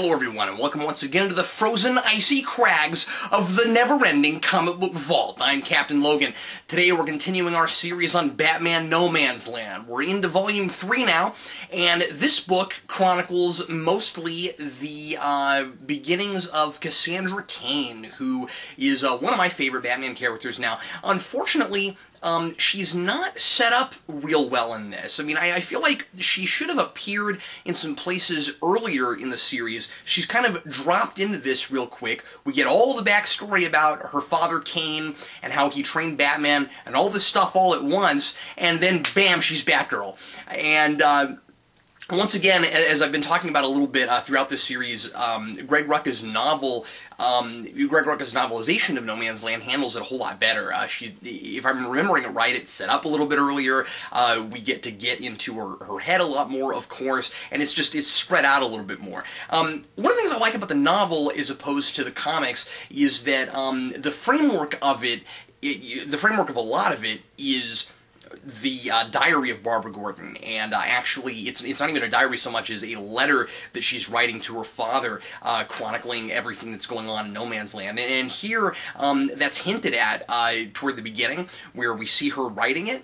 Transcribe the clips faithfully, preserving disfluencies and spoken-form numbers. Hello everyone, and welcome once again to the frozen, icy crags of the never-ending comic book vault. I'm Captain Logan. Today we're continuing our series on Batman No Man's Land. We're into Volume three now, and this book chronicles mostly the uh, beginnings of Cassandra Cain, who is uh, one of my favorite Batman characters now. Unfortunately, Um, she's not set up real well in this. I mean, I, I feel like she should have appeared in some places earlier in the series. She's kind of dropped into this real quick. We get all the backstory about her father, Cain, and how he trained Batman, and all this stuff all at once, and then, bam, she's Batgirl. And, uh... Once again, as I've been talking about a little bit uh, throughout this series, um, Greg Rucka's novel, um, Greg Rucka's novelization of No Man's Land handles it a whole lot better. Uh, she, if I'm remembering it right, it's set up a little bit earlier. Uh, we get to get into her, her head a lot more, of course, and it's just, it's spread out a little bit more. Um, one of the things I like about the novel, as opposed to the comics, is that um, the framework of it, it, the framework of a lot of it is the uh, diary of Barbara Gordon, and uh, actually it's it's not even a diary so much as a letter that she's writing to her father, uh, chronicling everything that's going on in No Man's Land. And, and here, um, that's hinted at uh, toward the beginning, where we see her writing it.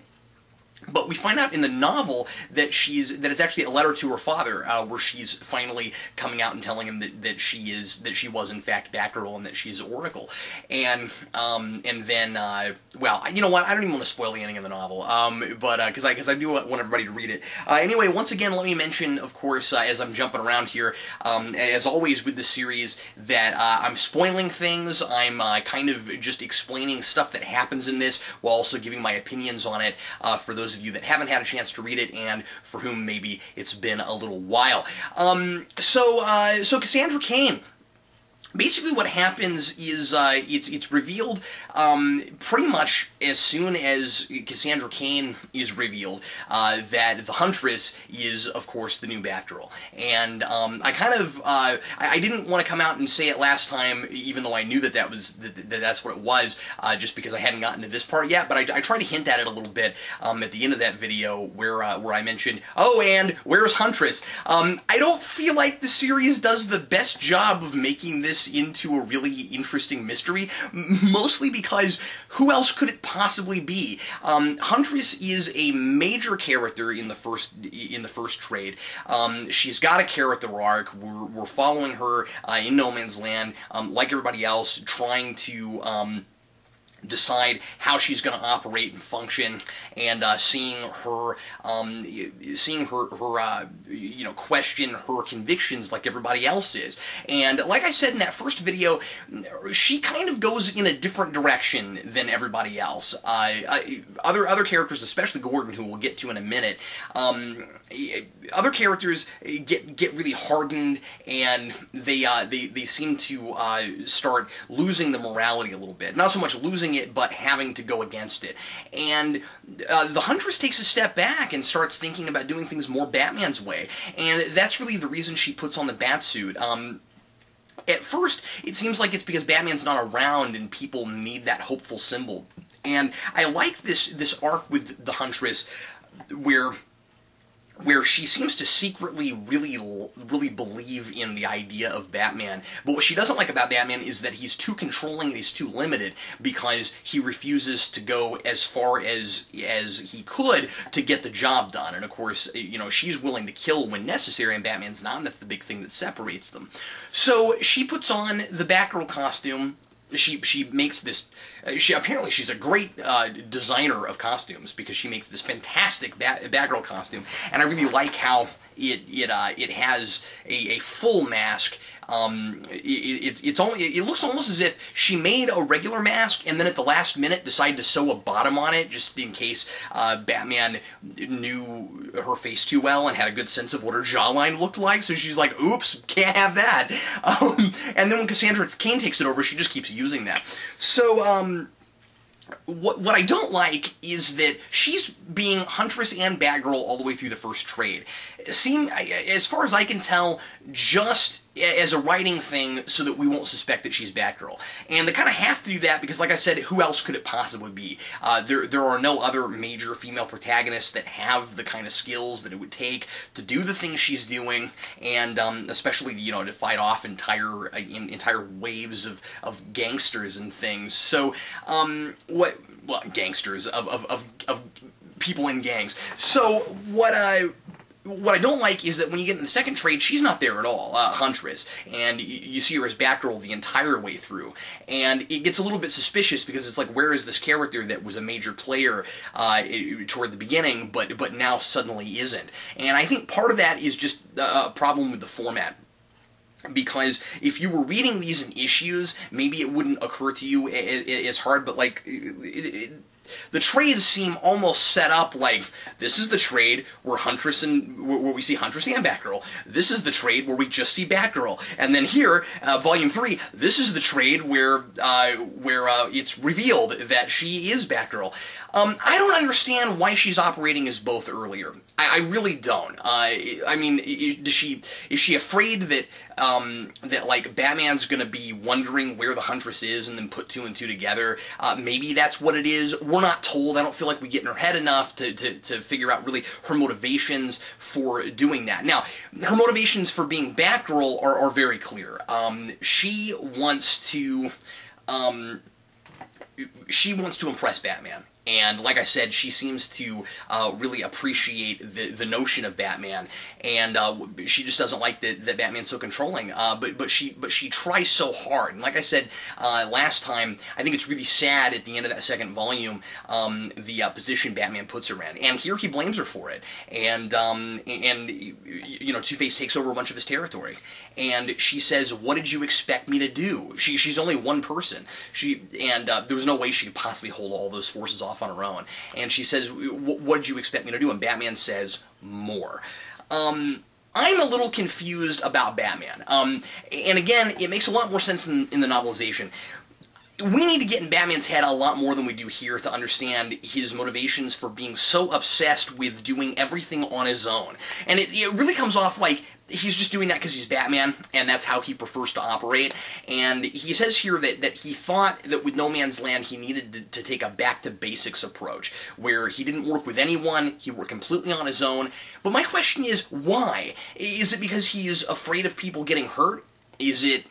But we find out in the novel that she's that it's actually a letter to her father, uh, where she's finally coming out and telling him that, that she is that she was in fact Batgirl and that she's Oracle, and um, and then uh, well, you know what? I don't even want to spoil the ending of the novel, um, but because uh, I because I do want everybody to read it. Uh, anyway, once again, let me mention, of course, uh, as I'm jumping around here, um, as always with the series, that uh, I'm spoiling things. I'm uh, kind of just explaining stuff that happens in this while also giving my opinions on it uh, for those of you that haven't had a chance to read it, and for whom maybe it's been a little while. Um, so, uh, so Cassandra Cain. Basically, what happens is uh, it's it's revealed um, pretty much as soon as Cassandra Cain is revealed uh, that the Huntress is, of course, the new Batgirl. And um, I kind of uh, I didn't want to come out and say it last time, even though I knew that that was that, that that's what it was, uh, just because I hadn't gotten to this part yet. But I, I tried to hint at it a little bit um, at the end of that video, where uh, where I mentioned, oh, and where's Huntress? Um, I don't feel like the series does the best job of making this into a really interesting mystery, mostly because who else could it possibly be? Um, Huntress is a major character in the first in the first trade. Um, she's got a character arc. We're, we're following her uh, in No Man's Land, um, like everybody else, trying to Um, decide how she's going to operate and function, and uh, seeing her, um, seeing her, her uh, you know, question her convictions like everybody else is. And like I said in that first video, she kind of goes in a different direction than everybody else. Uh, I, other other characters, especially Gordon, who we'll get to in a minute, um, other characters get get really hardened, and they uh, they they seem to uh, start losing the morality a little bit. Not so much losing it, but having to go against it. And uh, the Huntress takes a step back and starts thinking about doing things more Batman's way, and that's really the reason she puts on the Batsuit. Um, at first, it seems like it's because Batman's not around and people need that hopeful symbol. And I like this, this arc with the Huntress, where where she seems to secretly really, really believe in the idea of Batman. But what she doesn't like about Batman is that he's too controlling and he's too limited, because he refuses to go as far as as he could to get the job done. And of course, you know, she's willing to kill when necessary, and Batman's not, and that's the big thing that separates them. So she puts on the Batgirl costume. She she makes this. She apparently she's a great uh, designer of costumes, because she makes this fantastic Bat, Batgirl costume, and I really like how it it uh, it has a, a full mask. Um, it, it it's only it looks almost as if she made a regular mask and then at the last minute decided to sew a bottom on it, just in case uh, Batman knew her face too well and had a good sense of what her jawline looked like. So she's like, "Oops, can't have that." Um, and then when Cassandra Cain takes it over, she just keeps using that. So um, what what I don't like is that she's being Huntress and Batgirl all the way through the first trade. Seem as far as I can tell, just as a writing thing so that we won't suspect that she's Batgirl. And they kind of have to do that because, like I said, who else could it possibly be? Uh, there, there are no other major female protagonists that have the kind of skills that it would take to do the things she's doing, and um, especially, you know, to fight off entire uh, in, entire waves of, of gangsters and things. So, um, what... well, gangsters, of, of, of, of people in gangs. So, what I... What I don't like is that when you get in the second trade, she's not there at all, uh, Huntress, and you, you see her as Batgirl the entire way through, and it gets a little bit suspicious because it's like, where is this character that was a major player uh, toward the beginning, but but now suddenly isn't? And I think part of that is just a problem with the format. Because if you were reading these in issues, maybe it wouldn't occur to you as hard, but like... It, it, the trades seem almost set up like, this is the trade where Huntress and where we see Huntress and Batgirl. This is the trade where we just see Batgirl. And then here, uh, Volume Three, this is the trade where uh, where uh, it's revealed that she is Batgirl. Um, I don't understand why she's operating as both earlier. I, I really don't. Uh, I mean, is, does she is she afraid that um, that like Batman's gonna be wondering where the Huntress is and then put two and two together? Uh, maybe that's what it is. We're not told. I don't feel like we get in her head enough to, to, to figure out really her motivations for doing that. Now, her motivations for being Batgirl are, are very clear. Um, she wants to, um, she wants to impress Batman. And like I said, she seems to uh, really appreciate the, the notion of Batman, and uh, she just doesn't like that, that Batman's so controlling. Uh, but but she but she tries so hard. And like I said uh, last time, I think it's really sad at the end of that second volume um, the uh, position Batman puts her in. And here he blames her for it. And um, and you know, Two-Face takes over a bunch of his territory. And she says, "What did you expect me to do?" She she's only one person. She and uh, there was no way she could possibly hold all those forces off on her own. And she says, what did you expect me to do? And Batman says, more. Um, I'm a little confused about Batman. Um, and again, it makes a lot more sense in, in the novelization. We need to get in Batman's head a lot more than we do here to understand his motivations for being so obsessed with doing everything on his own. And it, it really comes off like he's just doing that because he's Batman, and that's how he prefers to operate. And he says here that, that he thought that with No Man's Land, he needed to, to take a back-to-basics approach, where he didn't work with anyone, he worked completely on his own. But my question is, why? Is it because he is afraid of people getting hurt? Is it...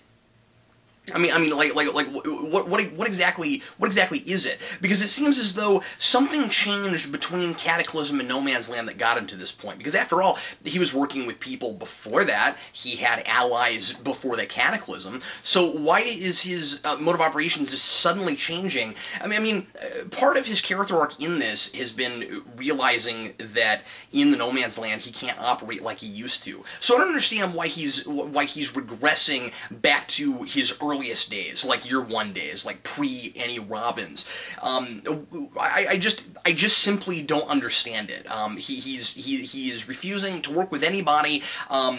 I mean, I mean, like, like, like, what, what, what exactly, what exactly is it? Because it seems as though something changed between Cataclysm and No Man's Land that got him to this point. Because after all, he was working with people before that. He had allies before the Cataclysm. So why is his uh, mode of operations just suddenly changing? I mean, I mean, uh, part of his character arc in this has been realizing that in the No Man's Land he can't operate like he used to. So I don't understand why he's why he's regressing back to his early. earliest days, like year one days, like pre any Robbins. Um, I, I just, I just simply don't understand it. Um, he, he's, he, he is refusing to work with anybody. Um,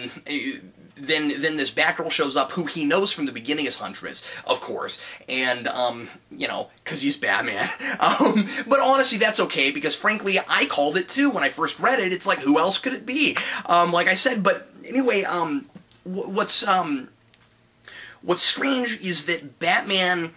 then, then this Batgirl shows up, who he knows from the beginning is Huntress, of course, and um, you know, because he's Batman. Um, but honestly, that's okay because, frankly, I called it too when I first read it. It's like, who else could it be? Um, like I said, but anyway, um, what's um. What's strange is that Batman,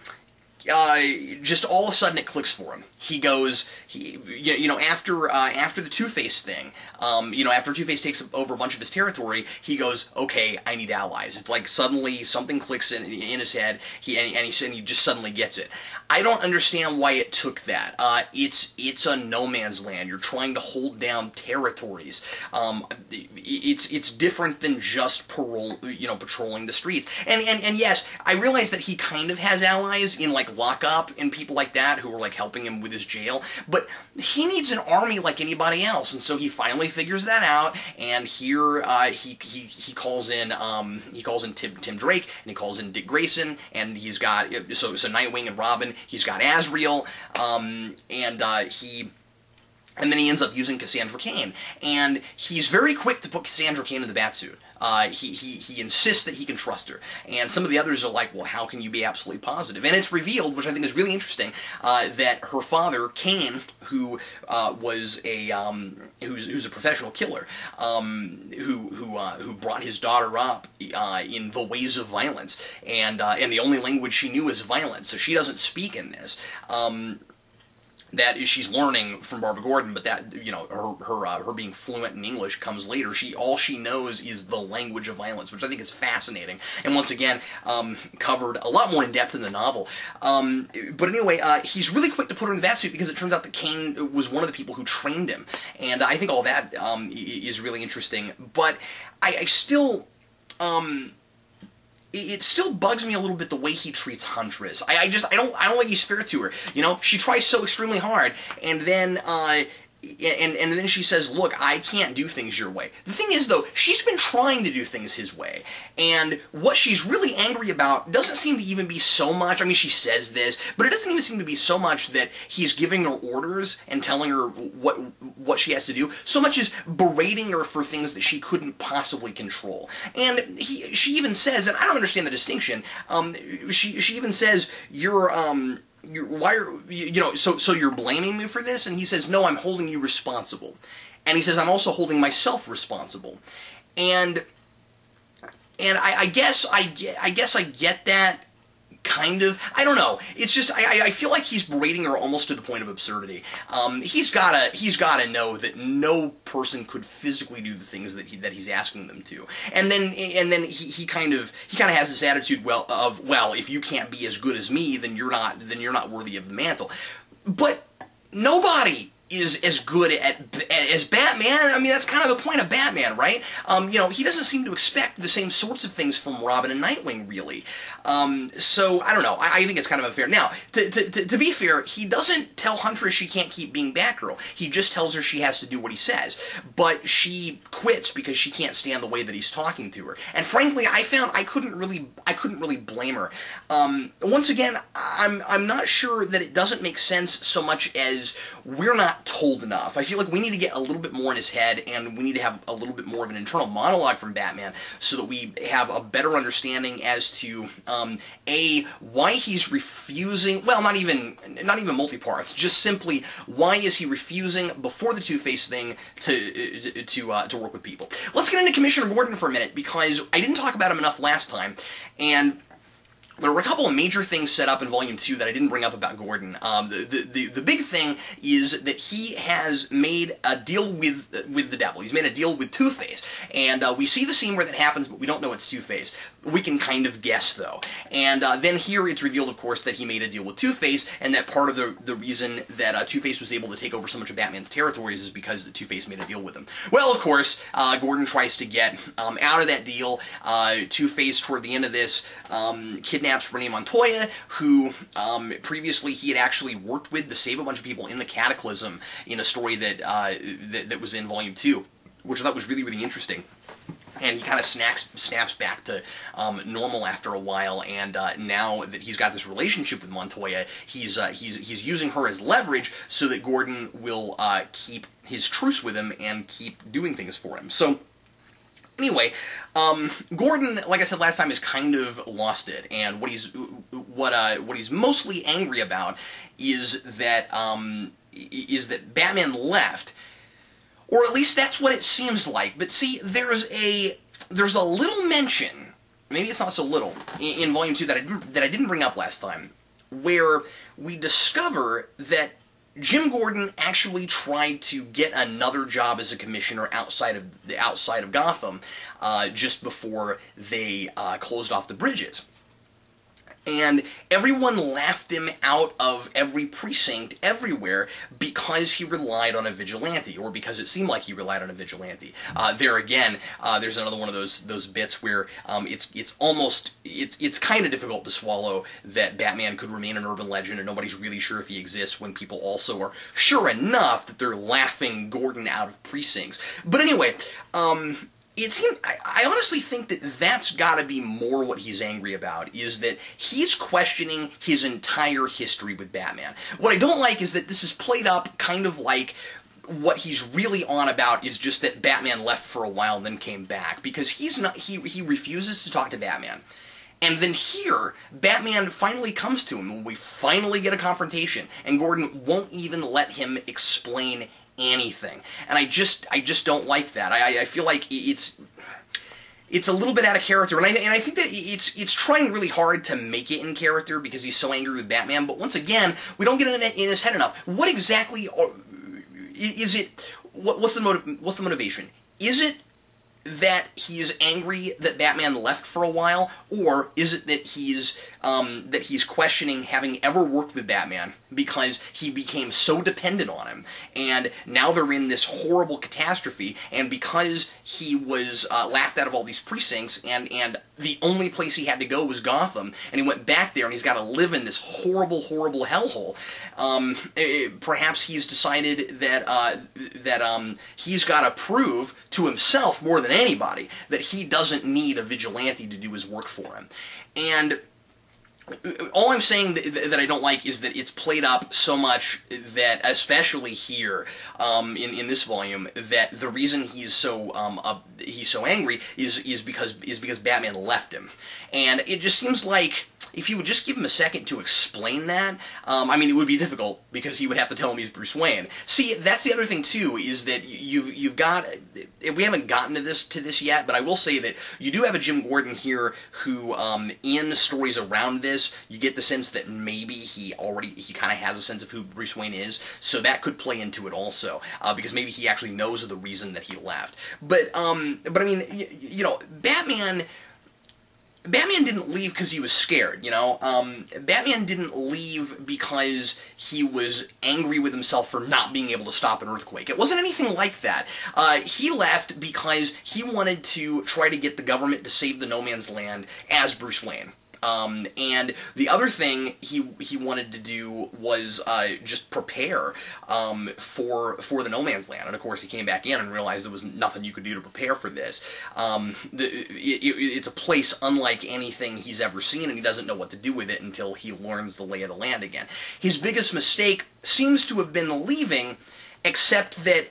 uh, just all of a sudden it clicks for him. He goes, he, you know, after uh, after the Two-Face thing, um, you know, after Two-Face takes over a bunch of his territory, he goes, okay, I need allies. It's like suddenly something clicks in, in his head, he, and, and, he, and he just suddenly gets it. I don't understand why it took that. Uh, it's it's a no man's land. You're trying to hold down territories. Um, it's it's different than just parole, you know, patrolling the streets. And, and, and yes, I realize that he kind of has allies in, like, Lockup and people like that who are, like, helping him with his jail, but he needs an army like anybody else, and so he finally figures that out. And here uh, he, he he calls in um, he calls in Tim, Tim Drake, and he calls in Dick Grayson, and he's got so so Nightwing and Robin. He's got Azrael, um, and uh, he. And then he ends up using Cassandra Cain. And he's very quick to put Cassandra Cain in the Batsuit. Uh, he, he, he insists that he can trust her. And some of the others are like, well, how can you be absolutely positive? And it's revealed, which I think is really interesting, uh, that her father, Cain, who uh, was a, um, who's, who's a professional killer, um, who, who, uh, who brought his daughter up uh, in the ways of violence, and, uh, and the only language she knew is violence, so she doesn't speak in this. Um, That is, she's learning from Barbara Gordon, but that, you know, her her uh, her being fluent in English comes later. She all she knows is the language of violence, which I think is fascinating, and once again um, covered a lot more in depth in the novel. Um, but anyway, uh, he's really quick to put her in the Batsuit because it turns out that Cain was one of the people who trained him, and I think all that um, is really interesting. But I, I still. Um, It still bugs me a little bit the way he treats Huntress. I, I just I don't I don't like his spirit to her. You know, she tries so extremely hard, and then uh, and and then she says, "Look, I can't do things your way." The thing is, though, she's been trying to do things his way, and what she's really angry about doesn't seem to even be so much. I mean, she says this, but it doesn't even seem to be so much that he's giving her orders and telling her what what she has to do, so much as berating her for things that she couldn't possibly control. And he, she even says, and I don't understand the distinction. Um, she she even says, "You're um." You're, why are, you know, so, so you're blaming me for this? And he says, no, I'm holding you responsible. And he says, I'm also holding myself responsible. And, and I, I guess, I get, I guess I get that. Kind of. I don't know. It's just I, I feel like he's berating her almost to the point of absurdity. Um, he's gotta he's gotta know that no person could physically do the things that he that he's asking them to. And then and then he, he kind of he kind of has this attitude well of well if you can't be as good as me then you're not then you're not worthy of the mantle. But nobody is as good at as Batman. I mean, that's kind of the point of Batman, right? Um, you know, he doesn't seem to expect the same sorts of things from Robin and Nightwing, really. Um, so, I don't know. I, I think it's kind of unfair. Now, to, to, to be fair, he doesn't tell Huntress she can't keep being Batgirl. He just tells her she has to do what he says. But she quits because she can't stand the way that he's talking to her. And frankly, I found I couldn't really, I couldn't really blame her. Um, once again, I'm, I'm not sure that it doesn't make sense so much as we're not told enough. I feel like we need to get a little bit more in his head, and we need to have a little bit more of an internal monologue from Batman so that we have a better understanding as to um, A, why he's refusing, well, not even not even multi-parts, just simply why is he refusing before the Two-Face thing to to, uh, to work with people. Let's get into Commissioner Gordon for a minute, because I didn't talk about him enough last time, and there were a couple of major things set up in Volume two that I didn't bring up about Gordon. Um, the, the, the, the big thing is that he has made a deal with uh, with the devil. He's made a deal with Two-Face. And uh, we see the scene where that happens, but we don't know it's Two-Face. We can kind of guess, though. And uh, then here it's revealed, of course, that he made a deal with Two-Face, and that part of the, the reason that uh, Two-Face was able to take over so much of Batman's territories is because the Two-Face made a deal with him. Well, of course, uh, Gordon tries to get um, out of that deal. Uh, Two-Face, toward the end of this, um, kidnapped Rene Montoya, who um, previously he had actually worked with to save a bunch of people in the Cataclysm in a story that, uh, that, that was in Volume two, which I thought was really, really interesting. And he kind of snaps, snaps back to um, normal after a while, and uh, now that he's got this relationship with Montoya, he's, uh, he's, he's using her as leverage so that Gordon will uh, keep his truce with him and keep doing things for him. So, anyway, um, Gordon, like I said last time, has kind of lost it, and what he's what uh, what he's mostly angry about is that um, is that Batman left, or at least that's what it seems like. But see, there's a there's a little mention, maybe it's not so little, in, in Volume Two that I didn't, that I didn't bring up last time, where we discover that Jim Gordon actually tried to get another job as a commissioner outside of the outside of Gotham uh, just before they uh, closed off the bridges. And everyone laughed him out of every precinct everywhere because he relied on a vigilante, or because it seemed like he relied on a vigilante. Uh, there again, uh, there's another one of those those bits where um, it's it's almost it's it's kind of difficult to swallow that Batman could remain an urban legend and nobody's really sure if he exists when people also are sure enough that they're laughing Gordon out of precincts. But anyway. Um, It seemed, I, I honestly think that that's got to be more what he's angry about, is that he's questioning his entire history with Batman. What I don't like is that this is played up kind of like what he's really on about is just that Batman left for a while and then came back, because he's not he he refuses to talk to Batman. And then here, Batman finally comes to him, and we finally get a confrontation, and Gordon won't even let him explain anything. And I just, I just don't like that. I, I feel like it's, it's a little bit out of character, and I, and I think that it's, it's trying really hard to make it in character because he's so angry with Batman. But once again, we don't get in in his head enough. What exactly are, is it? What, what's the motive? What's the motivation? Is it that he is angry that Batman left for a while, or is it that he's um, that he's questioning having ever worked with Batman because he became so dependent on him, and now they're in this horrible catastrophe, and because he was uh, laughed out of all these precincts, and and the only place he had to go was Gotham, and he went back there, and he's got to live in this horrible, horrible hellhole. Um, it, perhaps he's decided that uh, that um, he's got to prove to himself more than anybody that he doesn't need a vigilante to do his work for him. And all I'm saying that, that I don't like is that it's played up so much that, especially here um, in in this volume, that the reason he's so um, uh, he's so angry is is because is because Batman left him, and it just seems like if you would just give him a second to explain that, um, I mean, it would be difficult because he would have to tell him he's Bruce Wayne. See, that's the other thing too, is that you've you've got we haven't gotten to this to this yet, but I will say that you do have a Jim Gordon here who, um, in stories around this, you get the sense that maybe he already, he kind of has a sense of who Bruce Wayne is, so that could play into it also, uh, because maybe he actually knows the reason that he left. But, um, but I mean, y you know, Batman, Batman didn't leave because he was scared, you know? Um, Batman didn't leave because he was angry with himself for not being able to stop an earthquake. It wasn't anything like that. Uh, he left because he wanted to try to get the government to save the No Man's Land as Bruce Wayne. Um, and the other thing he he wanted to do was uh, just prepare um, for for the No Man's Land, and of course he came back in and realized there was nothing you could do to prepare for this. Um, the, it, it, it's a place unlike anything he's ever seen, and he doesn't know what to do with it until he learns the lay of the land again. His biggest mistake seems to have been leaving, except that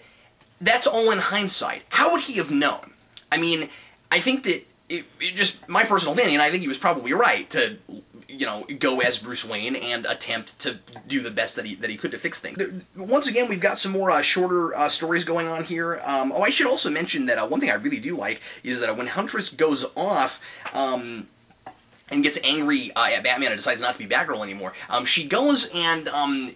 that's all in hindsight. How would he have known? I mean, I think that It, it just, my personal opinion, I think he was probably right to, you know, go as Bruce Wayne and attempt to do the best that he, that he could to fix things. Once again, we've got some more uh, shorter uh, stories going on here. Um, oh, I should also mention that uh, one thing I really do like is that uh, when Huntress goes off um, and gets angry uh, at Batman and decides not to be Batgirl anymore, um, she goes and um,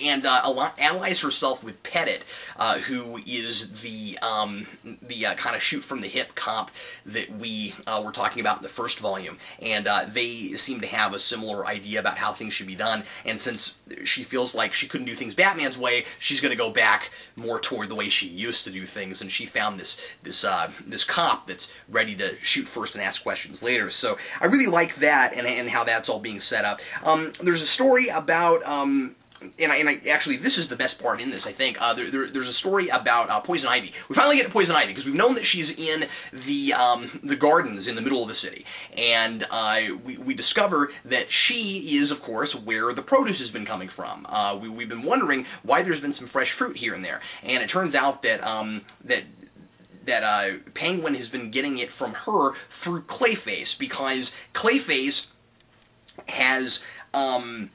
and uh, allies herself with Pettit, uh, who is the um, the uh, kind of shoot from the hip cop that we uh, were talking about in the first volume, and uh, they seem to have a similar idea about how things should be done. And since she feels like she couldn't do things Batman's way, she's going to go back more toward the way she used to do things. And she found this this uh, this cop that's ready to shoot first and ask questions later. So I really like that and, and how that's all being set up. Um, there's a story about, um, and, I, and I, actually this is the best part in this, I think, uh, there, there, there's a story about uh, Poison Ivy. We finally get to Poison Ivy, because we've known that she's in the um, the gardens in the middle of the city, and uh, we, we discover that she is, of course, where the produce has been coming from. Uh, we, we've been wondering why there's been some fresh fruit here and there, and it turns out that, um, that that uh, Penguin has been getting it from her through Clayface, because Clayface has um,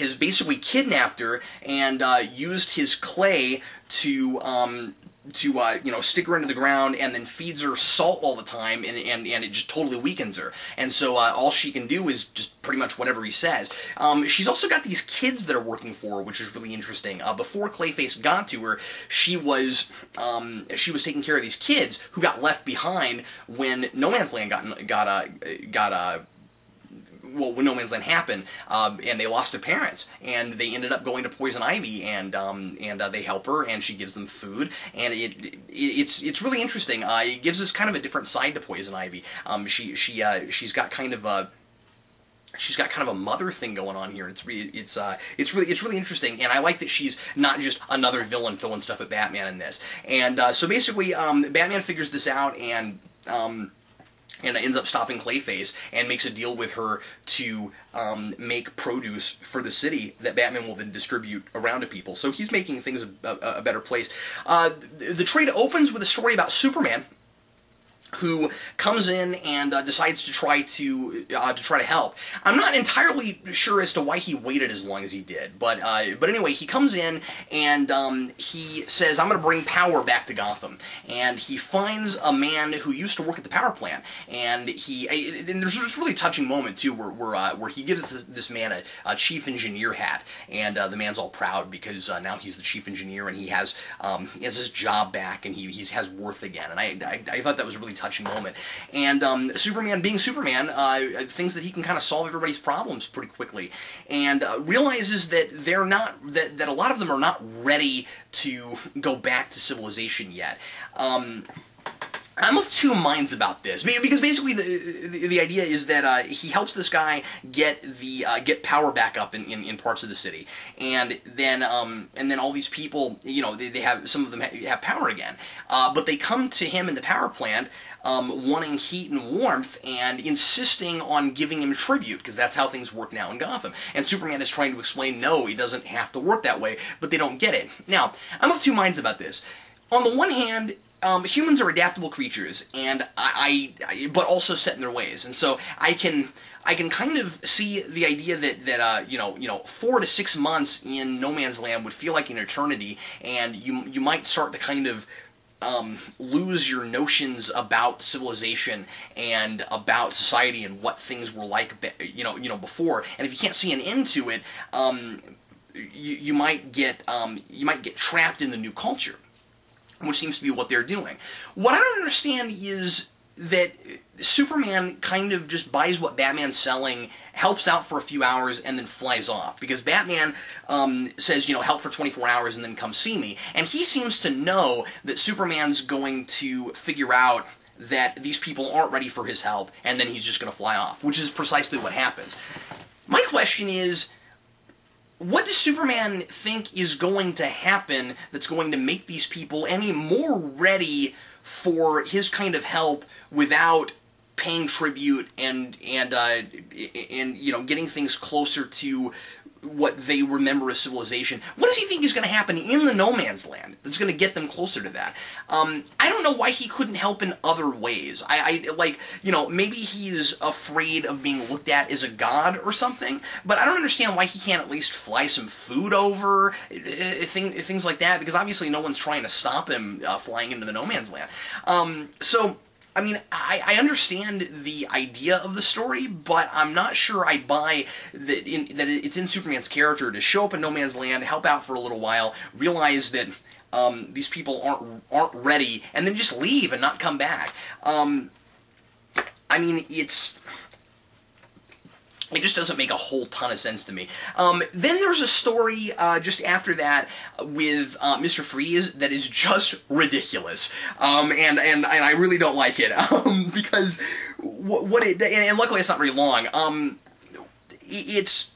has basically kidnapped her and uh, used his clay to um, to uh, you know, stick her into the ground, and then feeds her salt all the time, and and, and it just totally weakens her. And so uh, all she can do is just pretty much whatever he says. Um, she's also got these kids that are working for her, which is really interesting. Uh, before Clayface got to her, she was um, she was taking care of these kids who got left behind when No Man's Land got got uh, got uh, well, when No Man's Land happened, um, and they lost their parents, and they ended up going to Poison Ivy, and um, and uh, they help her, and she gives them food, and it, it it's it's really interesting. Uh, it gives us kind of a different side to Poison Ivy. Um, she she uh, she's got kind of a she's got kind of a mother thing going on here. It's re it's uh it's really it's really interesting, and I like that she's not just another villain throwing stuff at Batman in this. And uh, so basically, um, Batman figures this out, and um. and ends up stopping Clayface and makes a deal with her to um, make produce for the city that Batman will then distribute around to people. So he's making things a, a, a better place. Uh, the, the trade opens with a story about Superman, who comes in and uh, decides to try to uh, to try to help. I'm not entirely sure as to why he waited as long as he did, but uh, but anyway, he comes in and um, he says, "I'm going to bring power back to Gotham." And he finds a man who used to work at the power plant, and he and there's this really touching moment too, where where uh, where he gives this, this man a, a chief engineer hat, and uh, the man's all proud because uh, now he's the chief engineer and he has um, he has his job back and he he's has worth again. And I I, I thought that was really touching. touching moment. And um, Superman being Superman, uh, thinks that he can kind of solve everybody's problems pretty quickly, and uh, realizes that they're not, that, that a lot of them are not ready to go back to civilization yet. Um, I'm of two minds about this, because basically the the, the idea is that uh, he helps this guy get the uh, get power back up in, in, in parts of the city, and then um, and then all these people, you know, they, they have some of them have power again, uh, but they come to him in the power plant, Um, wanting heat and warmth and insisting on giving him tribute, because that's how things work now in Gotham. And Superman is trying to explain, no, he doesn't have to work that way, but they don't get it. Now, I'm of two minds about this. On the one hand, um, humans are adaptable creatures, and I, I, I, but also set in their ways. And so I can... I can kind of see the idea that that uh, you know you know four to six months in No Man's Land would feel like an eternity, and you you might start to kind of Um, lose your notions about civilization and about society and what things were like, you know, you know before. And if you can't see an end to it, um, you, you might get um, you might get trapped in the new culture, which seems to be what they're doing. What I don't understand is that Superman kind of just buys what Batman's selling, helps out for a few hours, and then flies off. Because Batman um, says, you know, help for twenty-four hours and then come see me. And he seems to know that Superman's going to figure out that these people aren't ready for his help, and then he's just going to fly off, which is precisely what happens. My question is, what does Superman think is going to happen that's going to make these people any more ready for his kind of help without paying tribute and and uh, and you know getting things closer to what they remember as civilization? What does he think is going to happen in the No Man's Land that's going to get them closer to that? Um, I don't know why he couldn't help in other ways. I, I like you know maybe he's afraid of being looked at as a god or something, but I don't understand why he can't at least fly some food over, thing, things like that, because obviously no one's trying to stop him uh, flying into the No Man's Land. Um, so. I mean, I, I understand the idea of the story, but I'm not sure I buy that, in, that it's in Superman's character to show up in No Man's Land, help out for a little while, realize that um, these people aren't aren't ready, and then just leave and not come back. Um, I mean, it's... It just doesn't make a whole ton of sense to me. Um, then there's a story uh, just after that with uh, Mister Freeze that is just ridiculous, um, and and and I really don't like it, um, because what, what it and, and luckily it's not very long. Um, it's.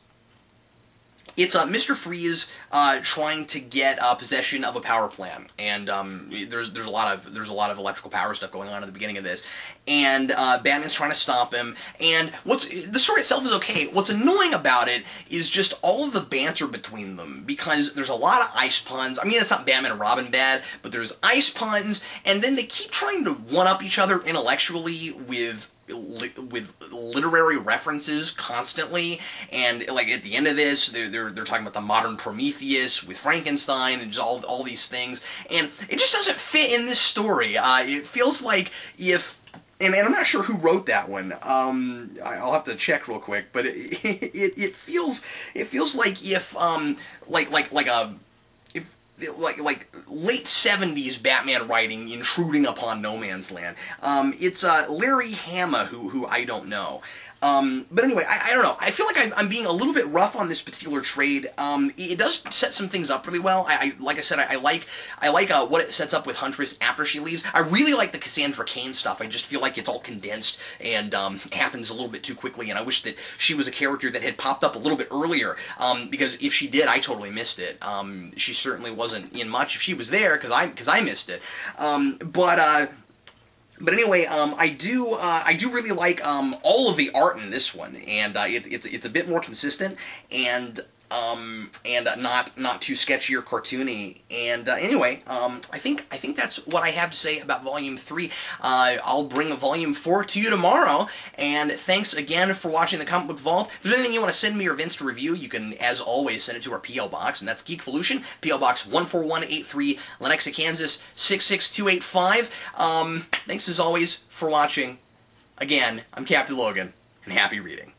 It's uh, Mister Freeze uh, trying to get uh, possession of a power plant, and um, there's there's a lot of there's a lot of electrical power stuff going on at the beginning of this, and uh, Batman's trying to stop him. And what's the story itself is okay. What's annoying about it is just all of the banter between them, because there's a lot of ice puns. I mean, it's not Batman and Robin bad, but there's ice puns, and then they keep trying to one up each other intellectually with. with literary references constantly, and like at the end of this, they're they're they're talking about the modern Prometheus with Frankenstein and just all all these things, and it just doesn't fit in this story. Uh, it feels like if, and, and I'm not sure who wrote that one. Um, I'll have to check real quick, but it it, it feels it feels like if um like like like a. Like like late seventies Batman writing intruding upon No Man's Land. Um, it's uh, Larry Hama who who I don't know. Um, but anyway, I, I don't know. I feel like I'm, I'm being a little bit rough on this particular trade. Um, it, it does set some things up really well. I, I like I said, I, I like I like uh, what it sets up with Huntress after she leaves. I really like the Cassandra Cain stuff. I just feel like it's all condensed and um, happens a little bit too quickly. And I wish that she was a character that had popped up a little bit earlier. Um, because if she did, I totally missed it. Um, she certainly wasn't in much. If she was there, because I because I missed it. Um, but. Uh, But anyway, um, I do uh, I do really like um, all of the art in this one, and uh, it, it's it's a bit more consistent and um, and not not too sketchy or cartoony. And uh, anyway, um, I think I think that's what I have to say about Volume Three. Uh, I'll bring Volume Four to you tomorrow. And thanks again for watching the Comic Book Vault. If there's anything you want to send me or Vince to review, you can, as always, send it to our P L box, and that's Geekvolution, P L Box one four one eight three, Lenexa, Kansas six six two eight five. Um, thanks as always for watching. Again, I'm Captain Logan, and happy reading.